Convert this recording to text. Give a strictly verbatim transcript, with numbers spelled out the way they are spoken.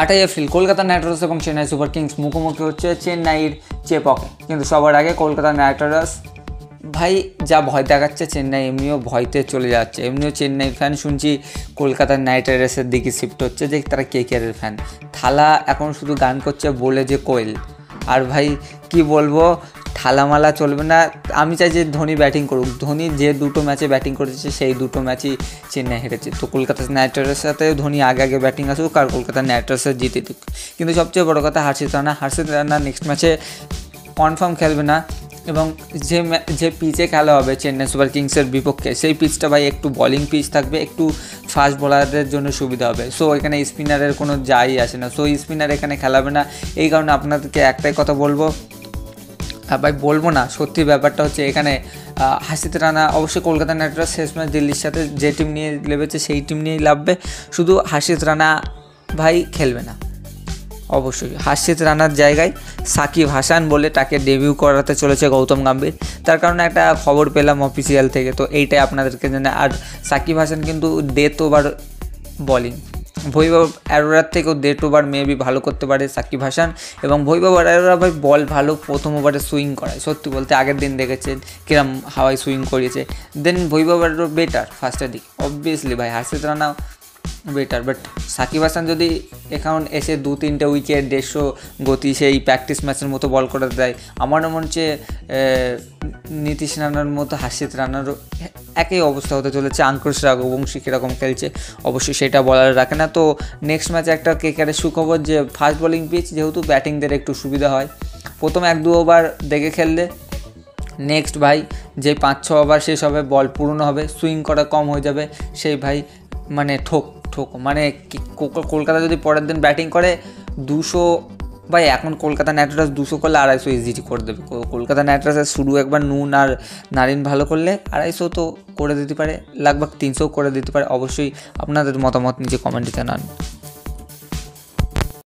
আঠাশ April Kolkata Knight Riders এবং Chennai super Kings মুখোমুখি হচ্ছে চেন্নাইয়ের চেপক। কিন্তু সবার আগে কলকাতা নাইট রাইডার্স ভাই যা ভয় দেখাচ্ছে, চেন্নাই এমনিও ভয়তে চলে যাচ্ছে। এমনিও চেন্নাই ফ্যান শুনছি কলকাতা নাইট রাইডার্সের দিকে শিফট হচ্ছে, যে তারা কে কেয়ারের ফ্যান। থালা এখন শুধু গান করছে বলে যে কোয়েল, আর ভাই কি বলবো, থালামালা চলবে না। আমি চাই যে ধোনি ব্যাটিং করুক। ধোনি যে দুটো ম্যাচে ব্যাটিং করেছে সেই দুটো ম্যাচই চেন্নাই হেরেছে, তো কলকাতা নাইট রাইডার্সের সাথে ধোনি আগে আগে ব্যাটিং আসুক আর কলকাতা নাইট রাইডার্সের জিতে দিক। কিন্তু সবচেয়ে বড় কথা হর্ষিত রাণা হর্ষিত রাণা নেক্সট ম্যাচে কনফার্ম খেলবে না, এবং যে যে পিচে খেলা হবে চেন্নাই সুপার কিংসের বিপক্ষে সেই পিচটা ভাই একটু বলিং পিচ থাকবে, একটু ফাস্ট বোলারদের জন্য সুবিধা হবে। সো এখানে স্পিনারের কোনো যাই আসে না, সো স্পিনার এখানে খেলাবে না। এই কারণে আপনাদেরকে একটাই কথা বলবো, ভাই বলবো না, সত্যি ব্যাপারটা হচ্ছে এখানে হর্ষিত রাণা অবশ্যই কলকাতা নাইট রাইডার্স শেষ ম্যাচ দিল্লির সাথে যে টিম নিয়ে লেবেছে সেই টিম নিয়েই লাভবে, শুধু হর্ষিত রাণা ভাই খেলবে না। অবশ্যই হর্ষিত রাণার জায়গায় সকিব হাসান বলে তাকে ডেবিউ করাতে চলেছে গৌতম গম্ভীর, তার কারণে একটা খবর পেলাম অফিসিয়াল থেকে, তো এইটাই আপনাদেরকে জানে। আর সকিব হাসান কিন্তু ডেথ ওভার বলিং ভৈভব অ্যারোরার থেকেও ডেথ ওভার মেবি ভালো করতে পারে সকিব হাসান, এবং ভৈভব অ্যারোরা ভাই বল ভালো প্রথম ওভারে সুইং করায়, সত্যি বলতে আগের দিন দেখেছেন কিরম হাওয়ায় সুইং করিয়েছে। দেন ভৈভব অ্যারোরা বেটার ফার্স্টের দিক অবভিয়াসলি, ভাই হর্ষিত রাণা বেটার, বাট সকিব হাসান যদি এখন এসে দু তিনটে উইকেট দেড়শো গতি সেই প্র্যাকটিস ম্যাচের মতো বল করে দেয়, আমারও মনে হচ্ছে নীতীশ রাণার মতো হর্ষিত রাণারও একই অবস্থা হতে চলেছে। আঙ্কুশ রাঘ বংশী কীরকম খেলছে অবশ্যই সেটা বলার রাখে না। তো নেক্সট ম্যাচে একটা কেকেআরের সুখবর যে ফাস্ট বোলিং পিচ, যেহেতু ব্যাটিংদের একটু সুবিধা হয় প্রথম এক দু ওভার দেখে খেললে, নেক্সট ভাই যে পাঁচ ছ ওভার শেষ হবে বল পুরনো হবে, সুইং করা কম হয়ে যাবে, সেই ভাই মানে ঠোক ঠোক মানে কলকাতা যদি পরের দিন ব্যাটিং করে দুশো, ভাই এখন কলকাতা নাইট রাইডার্স দুশো করলে আড়াইশো ইজিটি করে দেবে। কলকাতা নাইট রাইডার্সের শুরু একবার নুন আর নারিন ভালো করলে আড়াইশো তো করে দিতে পারে, লাগভাগ তিনশো করে দিতে পারে। অবশ্যই আপনাদের মতামত নিচে কমেন্টে জানান।